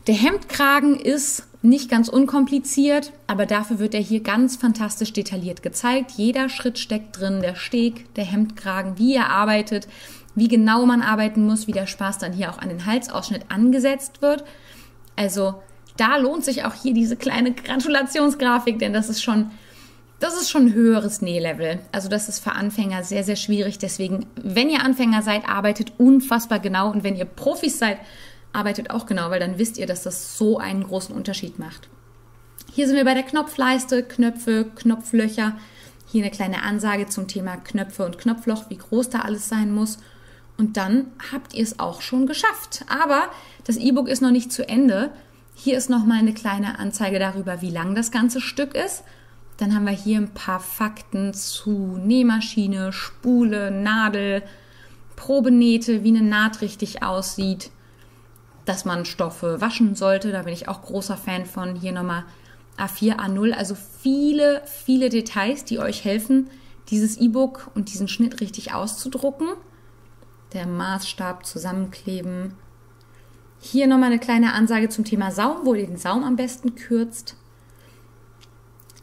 der Hemdkragen ist nicht ganz unkompliziert, aber dafür wird er hier ganz fantastisch detailliert gezeigt. Jeder Schritt steckt drin, der Steg, der Hemdkragen, wie ihr arbeitet, wie genau man arbeiten muss, wie der Spaß dann hier auch an den Halsausschnitt angesetzt wird. Also da lohnt sich auch hier diese kleine Gratulationsgrafik, denn das ist schon ein höheres Nählevel. Also das ist für Anfänger sehr, sehr schwierig. Deswegen, wenn ihr Anfänger seid, arbeitet unfassbar genau. Und wenn ihr Profis seid, arbeitet auch genau, weil dann wisst ihr, dass das so einen großen Unterschied macht. Hier sind wir bei der Knopfleiste, Knöpfe, Knopflöcher. Hier eine kleine Ansage zum Thema Knöpfe und Knopfloch, wie groß da alles sein muss. Und dann habt ihr es auch schon geschafft. Aber das E-Book ist noch nicht zu Ende. Hier ist nochmal eine kleine Anzeige darüber, wie lang das ganze Stück ist. Dann haben wir hier ein paar Fakten zu Nähmaschine, Spule, Nadel, Probenähte, wie eine Naht richtig aussieht, dass man Stoffe waschen sollte. Da bin ich auch großer Fan von. Hier nochmal A4, A0. Also viele, viele Details, die euch helfen, dieses E-Book und diesen Schnitt richtig auszudrucken. Der Maßstab zusammenkleben. Hier nochmal eine kleine Ansage zum Thema Saum, wo ihr den Saum am besten kürzt.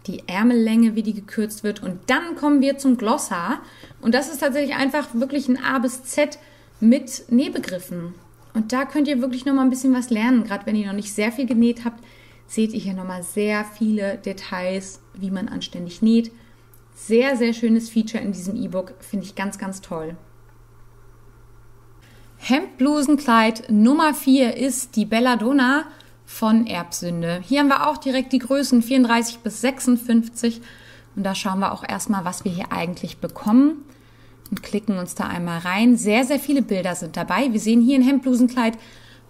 Die Ärmellänge, wie die gekürzt wird. Und dann kommen wir zum Glossar. Und das ist tatsächlich einfach wirklich ein A bis Z mit Nähbegriffen. Und da könnt ihr wirklich nochmal ein bisschen was lernen. Gerade wenn ihr noch nicht sehr viel genäht habt, seht ihr hier nochmal sehr viele Details, wie man anständig näht. Sehr, sehr schönes Feature in diesem E-Book. Finde ich ganz, ganz toll. Hemdblusenkleid Nummer 4 ist die Bella Dona von Erbsünde. Hier haben wir auch direkt die Größen 34 bis 56 und da schauen wir auch erstmal, was wir hier eigentlich bekommen und klicken uns da einmal rein. Sehr, sehr viele Bilder sind dabei. Wir sehen hier ein Hemdblusenkleid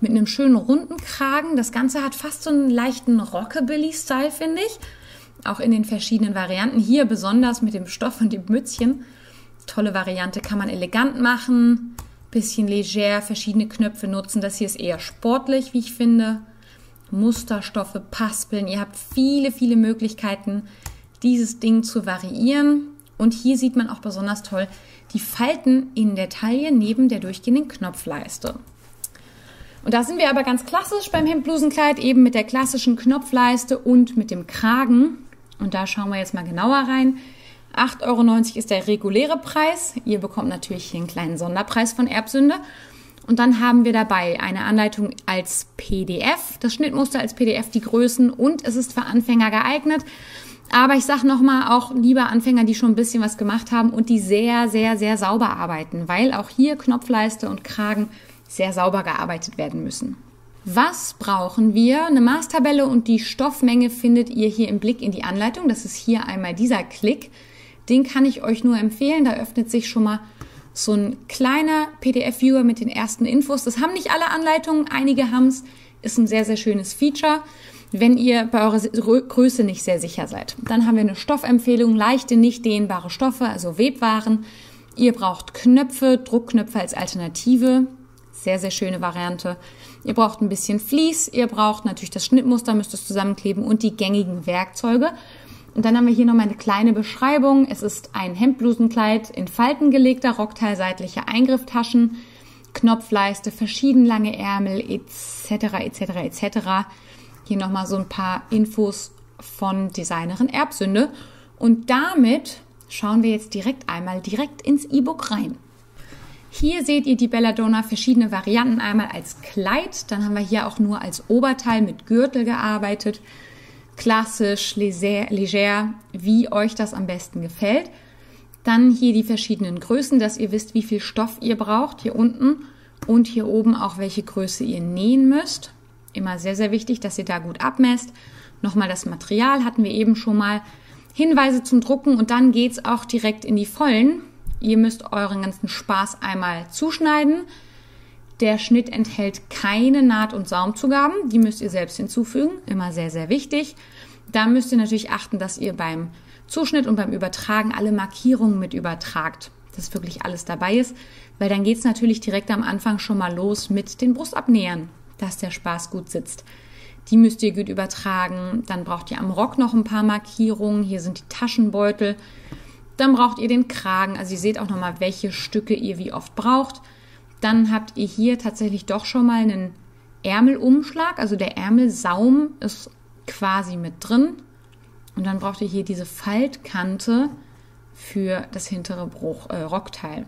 mit einem schönen runden Kragen. Das Ganze hat fast so einen leichten Rockabilly-Style, finde ich. Auch in den verschiedenen Varianten. Hier besonders mit dem Stoff und dem Mützchen. Tolle Variante, kann man elegant machen, bisschen leger, verschiedene Knöpfe nutzen. Das hier ist eher sportlich, wie ich finde. Musterstoffe, Paspeln. Ihr habt viele, viele Möglichkeiten, dieses Ding zu variieren. Und hier sieht man auch besonders toll die Falten in der Taille neben der durchgehenden Knopfleiste. Und da sind wir aber ganz klassisch beim Hemdblusenkleid, eben mit der klassischen Knopfleiste und mit dem Kragen. Und da schauen wir jetzt mal genauer rein. 8,90 Euro ist der reguläre Preis. Ihr bekommt natürlich hier einen kleinen Sonderpreis von Erbsünde. Und dann haben wir dabei eine Anleitung als PDF, das Schnittmuster als PDF, die Größen und es ist für Anfänger geeignet. Aber ich sage nochmal, auch lieber Anfänger, die schon ein bisschen was gemacht haben und die sehr, sehr, sehr sauber arbeiten, weil auch hier Knopfleiste und Kragen sehr sauber gearbeitet werden müssen. Was brauchen wir? Eine Maßtabelle und die Stoffmenge findet ihr hier im Blick in die Anleitung. Das ist hier einmal dieser Klick. Den kann ich euch nur empfehlen, da öffnet sich schon mal so ein kleiner PDF-Viewer mit den ersten Infos. Das haben nicht alle Anleitungen, einige haben es. Ist ein sehr, sehr schönes Feature, wenn ihr bei eurer Größe nicht sehr sicher seid. Dann haben wir eine Stoffempfehlung, leichte, nicht dehnbare Stoffe, also Webwaren. Ihr braucht Knöpfe, Druckknöpfe als Alternative. Sehr, sehr schöne Variante. Ihr braucht ein bisschen Vlies, ihr braucht natürlich das Schnittmuster, müsst es zusammenkleben und die gängigen Werkzeuge. Und dann haben wir hier nochmal eine kleine Beschreibung. Es ist ein Hemdblusenkleid in Falten gelegter, Rockteil, seitliche Eingrifftaschen, Knopfleiste, verschieden lange Ärmel etc. etc. etc. Hier nochmal so ein paar Infos von Designerin Erbsünde. Und damit schauen wir jetzt direkt ins E-Book rein. Hier seht ihr die Bella Dona, verschiedene Varianten, einmal als Kleid, dann haben wir hier auch nur als Oberteil mit Gürtel gearbeitet. Klassisch, leger, wie euch das am besten gefällt. Dann hier die verschiedenen Größen, dass ihr wisst, wie viel Stoff ihr braucht, hier unten. Und hier oben auch, welche Größe ihr nähen müsst. Immer sehr, sehr wichtig, dass ihr da gut abmesst. Nochmal das Material hatten wir eben schon mal. Hinweise zum Drucken und dann geht es auch direkt in die Vollen. Ihr müsst euren ganzen Spaß einmal zuschneiden. Der Schnitt enthält keine Naht- und Saumzugaben. Die müsst ihr selbst hinzufügen. Immer sehr, sehr wichtig. Da müsst ihr natürlich achten, dass ihr beim Zuschnitt und beim Übertragen alle Markierungen mit übertragt, dass wirklich alles dabei ist. Weil dann geht es natürlich direkt am Anfang schon mal los mit den Brustabnähern, dass der Spaß gut sitzt. Die müsst ihr gut übertragen. Dann braucht ihr am Rock noch ein paar Markierungen. Hier sind die Taschenbeutel. Dann braucht ihr den Kragen, also ihr seht auch nochmal, welche Stücke ihr wie oft braucht. Dann habt ihr hier tatsächlich doch schon mal einen Ärmelumschlag, also der Ärmelsaum ist quasi mit drin. Und dann braucht ihr hier diese Faltkante für das hintere Rockteil.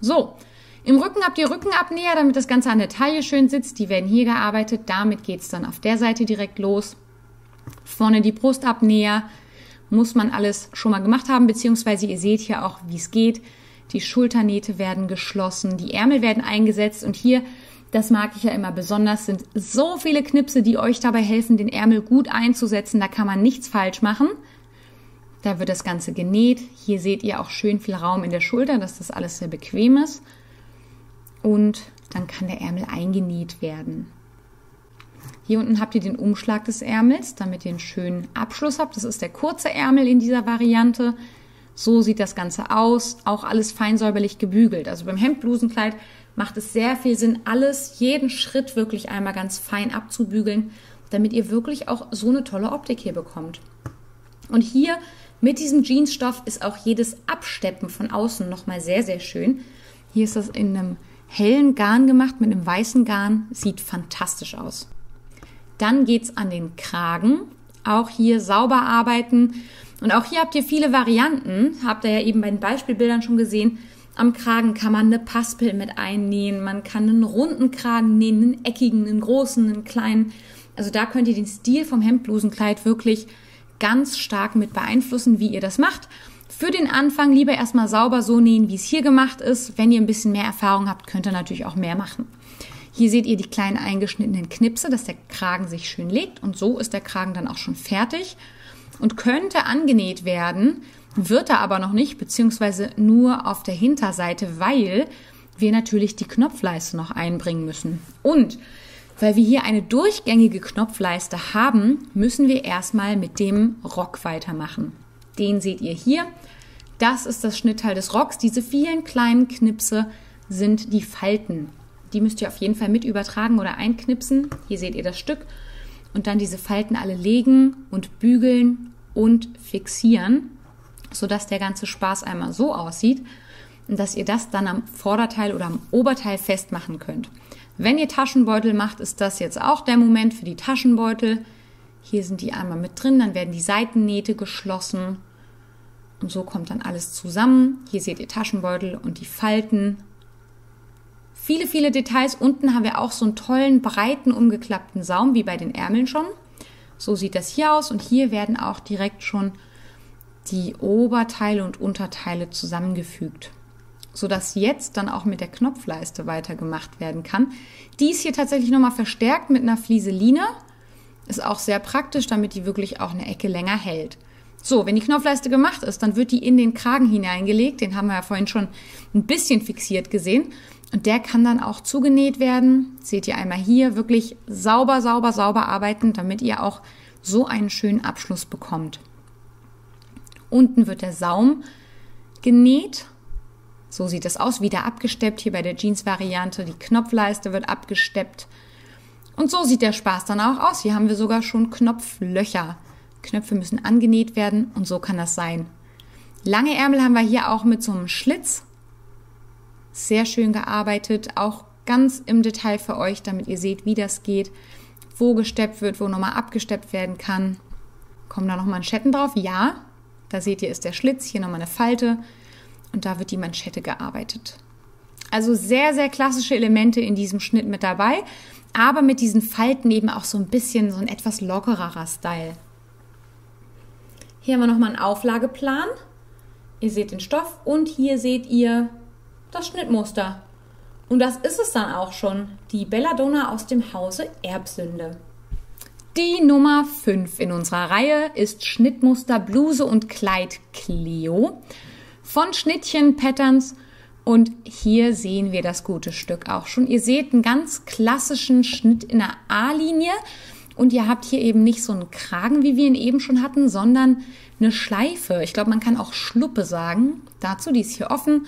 So, im Rücken habt ihr Rückenabnäher, damit das Ganze an der Taille schön sitzt. Die werden hier gearbeitet, damit geht es dann auf der Seite direkt los. Vorne die Brustabnäher. Muss man alles schon mal gemacht haben, beziehungsweise ihr seht hier auch, wie es geht. Die Schulternähte werden geschlossen, die Ärmel werden eingesetzt und hier, das mag ich ja immer besonders, sind so viele Knipse, die euch dabei helfen, den Ärmel gut einzusetzen. Da kann man nichts falsch machen. Da wird das Ganze genäht. Hier seht ihr auch schön viel Raum in der Schulter, dass das alles sehr bequem ist. Und dann kann der Ärmel eingenäht werden. Hier unten habt ihr den Umschlag des Ärmels, damit ihr einen schönen Abschluss habt. Das ist der kurze Ärmel in dieser Variante. So sieht das Ganze aus. Auch alles fein säuberlich gebügelt. Also beim Hemdblusenkleid macht es sehr viel Sinn, alles, jeden Schritt wirklich einmal ganz fein abzubügeln, damit ihr wirklich auch so eine tolle Optik hier bekommt. Und hier mit diesem Jeansstoff ist auch jedes Absteppen von außen nochmal sehr, sehr schön. Hier ist das in einem hellen Garn gemacht, mit einem weißen Garn. Sieht fantastisch aus. Dann geht es an den Kragen. Auch hier sauber arbeiten. Und auch hier habt ihr viele Varianten. Habt ihr ja eben bei den Beispielbildern schon gesehen. Am Kragen kann man eine Paspel mit einnähen. Man kann einen runden Kragen nähen, einen eckigen, einen großen, einen kleinen. Also da könnt ihr den Stil vom Hemdblusenkleid wirklich ganz stark mit beeinflussen, wie ihr das macht. Für den Anfang lieber erstmal sauber so nähen, wie es hier gemacht ist. Wenn ihr ein bisschen mehr Erfahrung habt, könnt ihr natürlich auch mehr machen. Hier seht ihr die kleinen eingeschnittenen Knipse, dass der Kragen sich schön legt und so ist der Kragen dann auch schon fertig und könnte angenäht werden, wird er aber noch nicht, beziehungsweise nur auf der Hinterseite, weil wir natürlich die Knopfleiste noch einbringen müssen. Und weil wir hier eine durchgängige Knopfleiste haben, müssen wir erstmal mit dem Rock weitermachen. Den seht ihr hier. Das ist das Schnittteil des Rocks. Diese vielen kleinen Knipse sind die Falten. Die müsst ihr auf jeden Fall mit übertragen oder einknipsen. Hier seht ihr das Stück. Und dann diese Falten alle legen und bügeln und fixieren, sodass der ganze Spaß einmal so aussieht und dass ihr das dann am Vorderteil oder am Oberteil festmachen könnt. Wenn ihr Taschenbeutel macht, ist das jetzt auch der Moment für die Taschenbeutel. Hier sind die einmal mit drin, dann werden die Seitennähte geschlossen. Und so kommt dann alles zusammen. Hier seht ihr Taschenbeutel und die Falten. Viele, viele Details. Unten haben wir auch so einen tollen, breiten, umgeklappten Saum, wie bei den Ärmeln schon. So sieht das hier aus. Und hier werden auch direkt schon die Oberteile und Unterteile zusammengefügt, sodass jetzt dann auch mit der Knopfleiste weitergemacht werden kann. Die ist hier tatsächlich nochmal verstärkt mit einer Flieseline. Ist auch sehr praktisch, damit die wirklich auch eine Ecke länger hält. So, wenn die Knopfleiste gemacht ist, dann wird die in den Kragen hineingelegt. Den haben wir ja vorhin schon ein bisschen fixiert gesehen. Und der kann dann auch zugenäht werden. Seht ihr einmal hier, wirklich sauber, sauber, sauber arbeiten, damit ihr auch so einen schönen Abschluss bekommt. Unten wird der Saum genäht. So sieht das aus, wieder abgesteppt. Hier bei der Jeans-Variante, die Knopfleiste wird abgesteppt. Und so sieht der Spaß dann auch aus. Hier haben wir sogar schon Knopflöcher. Knöpfe müssen angenäht werden und so kann das sein. Lange Ärmel haben wir hier auch mit so einem Schlitz. Sehr schön gearbeitet, auch ganz im Detail für euch, damit ihr seht, wie das geht, wo gesteppt wird, wo nochmal abgesteppt werden kann. Kommen da noch Manschetten drauf? Ja, da seht ihr, ist der Schlitz, hier nochmal eine Falte und da wird die Manschette gearbeitet. Also sehr, sehr klassische Elemente in diesem Schnitt mit dabei, aber mit diesen Falten eben auch so ein bisschen so ein etwas lockererer Style. Hier haben wir nochmal einen Auflageplan. Ihr seht den Stoff und hier seht ihr das Schnittmuster. Und das ist es dann auch schon, die Bella Dona aus dem Hause Erbsünde. Die Nummer 5 in unserer Reihe ist Schnittmuster Bluse und Kleid Cleo von Schnittchen Patterns. Und hier sehen wir das gute Stück auch schon. Ihr seht einen ganz klassischen Schnitt in der A-Linie. Und ihr habt hier eben nicht so einen Kragen, wie wir ihn eben schon hatten, sondern eine Schleife. Ich glaube, man kann auch Schluppe sagen. Dazu, die ist hier offen.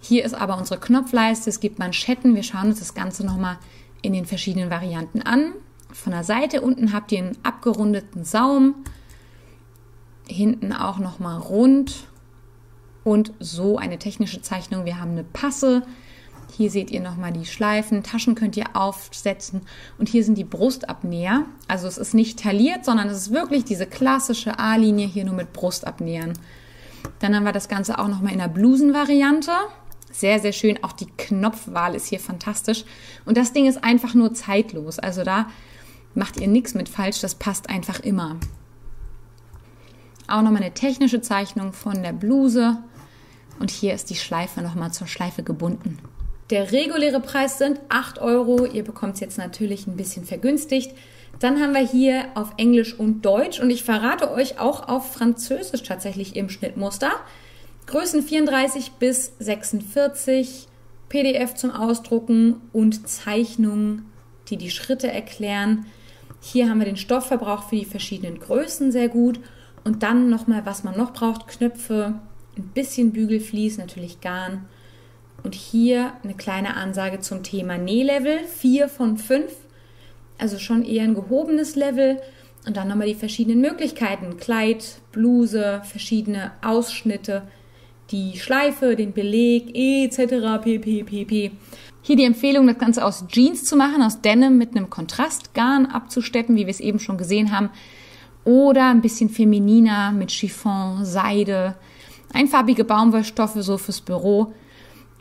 Hier ist aber unsere Knopfleiste. Es gibt Manschetten. Wir schauen uns das Ganze nochmal in den verschiedenen Varianten an. Von der Seite unten habt ihr einen abgerundeten Saum. Hinten auch nochmal rund. Und so eine technische Zeichnung. Wir haben eine Passe. Hier seht ihr nochmal die Schleifen, Taschen könnt ihr aufsetzen und hier sind die Brustabnäher. Also es ist nicht tailliert, sondern es ist wirklich diese klassische A-Linie hier nur mit Brustabnähern. Dann haben wir das Ganze auch nochmal in der Blusenvariante. Sehr, sehr schön, auch die Knopfwahl ist hier fantastisch. Und das Ding ist einfach nur zeitlos, also da macht ihr nichts mit falsch, das passt einfach immer. Auch nochmal eine technische Zeichnung von der Bluse und hier ist die Schleife nochmal zur Schleife gebunden. Der reguläre Preis sind 8 Euro. Ihr bekommt es jetzt natürlich ein bisschen vergünstigt. Dann haben wir hier auf Englisch und Deutsch. Und ich verrate euch auch auf Französisch tatsächlich im Schnittmuster. Größen 34 bis 46, PDF zum Ausdrucken und Zeichnungen, die die Schritte erklären. Hier haben wir den Stoffverbrauch für die verschiedenen Größen sehr gut. Und dann nochmal, was man noch braucht. Knöpfe, ein bisschen Bügelvlies, natürlich Garn. Und hier eine kleine Ansage zum Thema Nählevel, 4 von 5, also schon eher ein gehobenes Level. Und dann nochmal die verschiedenen Möglichkeiten, Kleid, Bluse, verschiedene Ausschnitte, die Schleife, den Beleg, etc. pp. Hier die Empfehlung, das Ganze aus Jeans zu machen, aus Denim mit einem Kontrastgarn abzusteppen, wie wir es eben schon gesehen haben. Oder ein bisschen femininer mit Chiffon, Seide, einfarbige Baumwollstoffe so fürs Büro.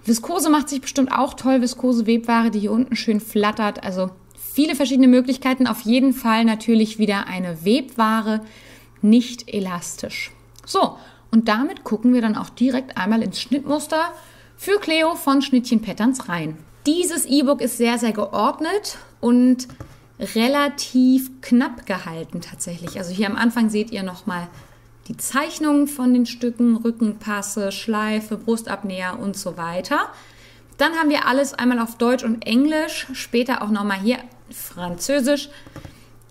Viskose macht sich bestimmt auch toll, Viskose-Webware, die hier unten schön flattert. Also viele verschiedene Möglichkeiten. Auf jeden Fall natürlich wieder eine Webware, nicht elastisch. So, und damit gucken wir dann auch direkt einmal ins Schnittmuster für Cleo von Schnittchen Patterns rein. Dieses E-Book ist sehr, sehr geordnet und relativ knapp gehalten tatsächlich. Also hier am Anfang seht ihr nochmal die Zeichnungen von den Stücken, Rückenpasse, Schleife, Brustabnäher und so weiter. Dann haben wir alles einmal auf Deutsch und Englisch, später auch nochmal hier Französisch.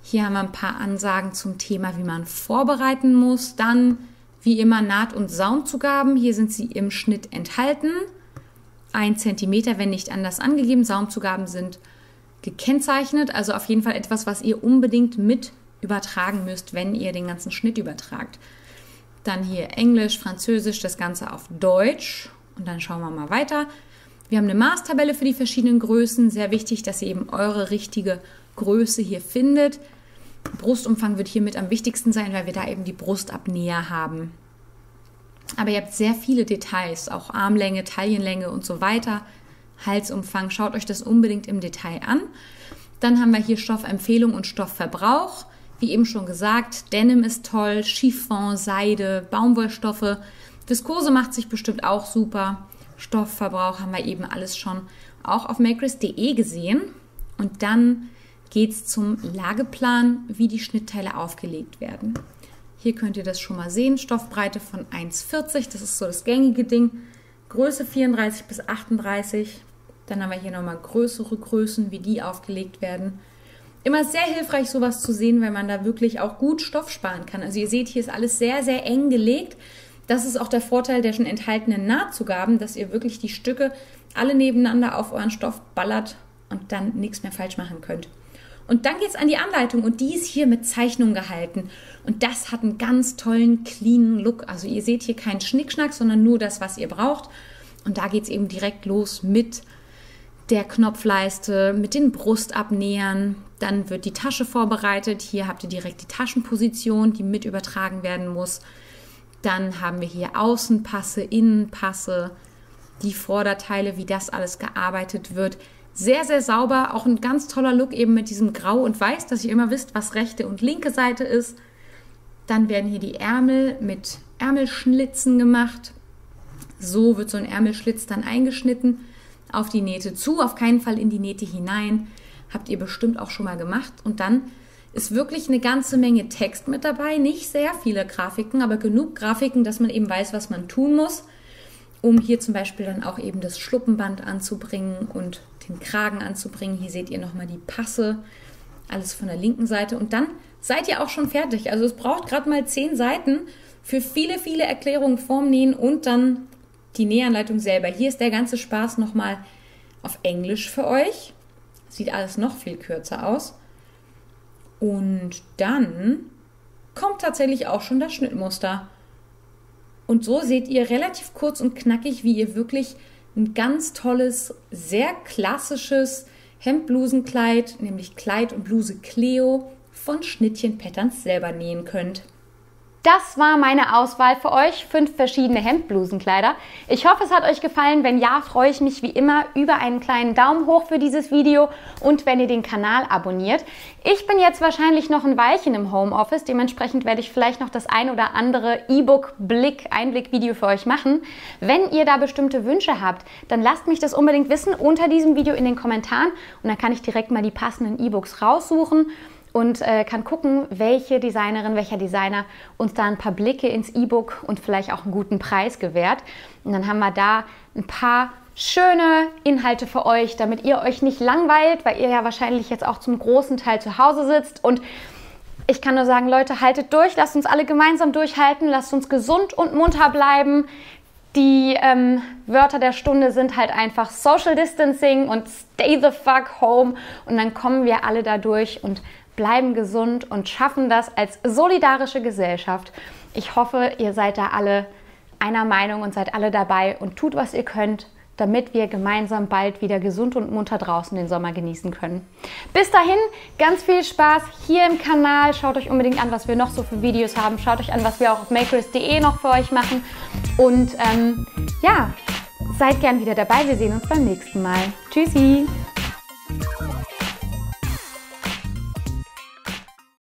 Hier haben wir ein paar Ansagen zum Thema, wie man vorbereiten muss. Dann, wie immer, Naht- und Saumzugaben. Hier sind sie im Schnitt enthalten. 1 cm, wenn nicht anders angegeben. Saumzugaben sind gekennzeichnet, also auf jeden Fall etwas, was ihr unbedingt mit übertragen müsst, wenn ihr den ganzen Schnitt übertragt. Dann hier Englisch, Französisch, das Ganze auf Deutsch. Und dann schauen wir mal weiter. Wir haben eine Maßtabelle für die verschiedenen Größen. Sehr wichtig, dass ihr eben eure richtige Größe hier findet. Brustumfang wird hier mit am wichtigsten sein, weil wir da eben die Brustabnäher haben. Aber ihr habt sehr viele Details, auch Armlänge, Taillenlänge und so weiter. Halsumfang, schaut euch das unbedingt im Detail an. Dann haben wir hier Stoffempfehlung und Stoffverbrauch. Wie eben schon gesagt, Denim ist toll, Chiffon, Seide, Baumwollstoffe. Viskose macht sich bestimmt auch super. Stoffverbrauch haben wir eben alles schon auch auf makerist.de gesehen. Und dann geht es zum Lageplan, wie die Schnittteile aufgelegt werden. Hier könnt ihr das schon mal sehen. Stoffbreite von 1,40, das ist so das gängige Ding. Größe 34 bis 38. Dann haben wir hier nochmal größere Größen, wie die aufgelegt werden. Immer sehr hilfreich, sowas zu sehen, weil man da wirklich auch gut Stoff sparen kann. Also ihr seht, hier ist alles sehr, sehr eng gelegt. Das ist auch der Vorteil der schon enthaltenen Nahtzugaben, dass ihr wirklich die Stücke alle nebeneinander auf euren Stoff ballert und dann nichts mehr falsch machen könnt. Und dann geht es an die Anleitung und die ist hier mit Zeichnung gehalten. Und das hat einen ganz tollen, cleanen Look. Also ihr seht hier keinen Schnickschnack, sondern nur das, was ihr braucht. Und da geht es eben direkt los mit der Knopfleiste, mit den Brustabnähern. Dann wird die Tasche vorbereitet. Hier habt ihr direkt die Taschenposition, die mit übertragen werden muss. Dann haben wir hier Außenpasse, Innenpasse, die Vorderteile, wie das alles gearbeitet wird. Sehr, sehr sauber, auch ein ganz toller Look eben mit diesem Grau und Weiß, dass ihr immer wisst, was rechte und linke Seite ist. Dann werden hier die Ärmel mit Ärmelschlitzen gemacht. So wird so ein Ärmelschlitz dann eingeschnitten, auf die Nähte zu, auf keinen Fall in die Nähte hinein. Habt ihr bestimmt auch schon mal gemacht. Und dann ist wirklich eine ganze Menge Text mit dabei, nicht sehr viele Grafiken, aber genug Grafiken, dass man eben weiß, was man tun muss, um hier zum Beispiel dann auch eben das Schluppenband anzubringen und den Kragen anzubringen. Hier seht ihr nochmal die Passe, alles von der linken Seite. Und dann seid ihr auch schon fertig. Also es braucht gerade mal 10 Seiten für viele, viele Erklärungen vorm Nähen und dann die Nähanleitung selber. Hier ist der ganze Spaß nochmal auf Englisch für euch. Sieht alles noch viel kürzer aus. Und dann kommt tatsächlich auch schon das Schnittmuster. Und so seht ihr relativ kurz und knackig, wie ihr wirklich ein ganz tolles, sehr klassisches Hemdblusenkleid, nämlich Kleid und Bluse Cleo von Schnittchen Patterns selber nähen könnt. Das war meine Auswahl für euch, 5 verschiedene Hemdblusenkleider. Ich hoffe, es hat euch gefallen. Wenn ja, freue ich mich wie immer über einen kleinen Daumen hoch für dieses Video und wenn ihr den Kanal abonniert. Ich bin jetzt wahrscheinlich noch ein Weilchen im Homeoffice, dementsprechend werde ich vielleicht noch das ein oder andere E-Book-Einblick-Video für euch machen. Wenn ihr da bestimmte Wünsche habt, dann lasst mich das unbedingt wissen unter diesem Video in den Kommentaren und dann kann ich direkt mal die passenden E-Books raussuchen und kann gucken, welche Designerin, welcher Designer uns da ein paar Blicke ins E-Book und vielleicht auch einen guten Preis gewährt. Und dann haben wir da ein paar schöne Inhalte für euch, damit ihr euch nicht langweilt, weil ihr ja wahrscheinlich jetzt auch zum großen Teil zu Hause sitzt. Und ich kann nur sagen, Leute, haltet durch, lasst uns alle gemeinsam durchhalten, lasst uns gesund und munter bleiben. Die Wörter der Stunde sind halt einfach Social Distancing und Stay the fuck home. Und dann kommen wir alle da durch und bleiben gesund und schaffen das als solidarische Gesellschaft. Ich hoffe, ihr seid da alle einer Meinung und seid alle dabei und tut, was ihr könnt, damit wir gemeinsam bald wieder gesund und munter draußen den Sommer genießen können. Bis dahin, ganz viel Spaß hier im Kanal. Schaut euch unbedingt an, was wir noch so für Videos haben. Schaut euch an, was wir auch auf Makerist.de noch für euch machen. Und ja, seid gern wieder dabei. Wir sehen uns beim nächsten Mal. Tschüssi!